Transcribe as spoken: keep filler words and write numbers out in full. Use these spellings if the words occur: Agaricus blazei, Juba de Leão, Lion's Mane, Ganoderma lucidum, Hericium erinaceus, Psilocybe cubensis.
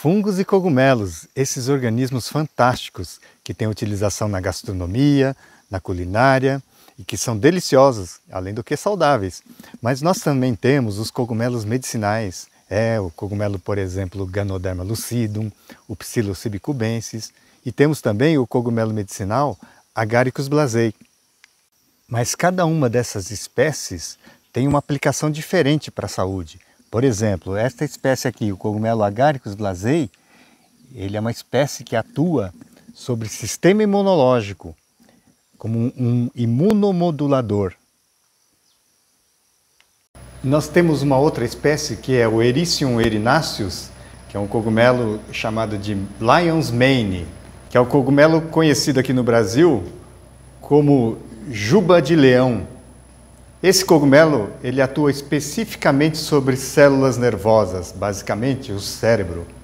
Fungos e cogumelos, esses organismos fantásticos que têm utilização na gastronomia, na culinária e que são deliciosos, além do que saudáveis. Mas nós também temos os cogumelos medicinais, é o cogumelo, por exemplo, Ganoderma lucidum, o Psilocybe cubensis, e temos também o cogumelo medicinal Agaricus blazei. Mas cada uma dessas espécies tem uma aplicação diferente para a saúde. Por exemplo, esta espécie aqui, o cogumelo Agaricus blazei, ele é uma espécie que atua sobre o sistema imunológico, como um, um imunomodulador. Nós temos uma outra espécie que é o Hericium erinaceus, que é um cogumelo chamado de Lion's Mane, que é o cogumelo conhecido aqui no Brasil como Juba de Leão. Esse cogumelo, ele atua especificamente sobre células nervosas, basicamente o cérebro.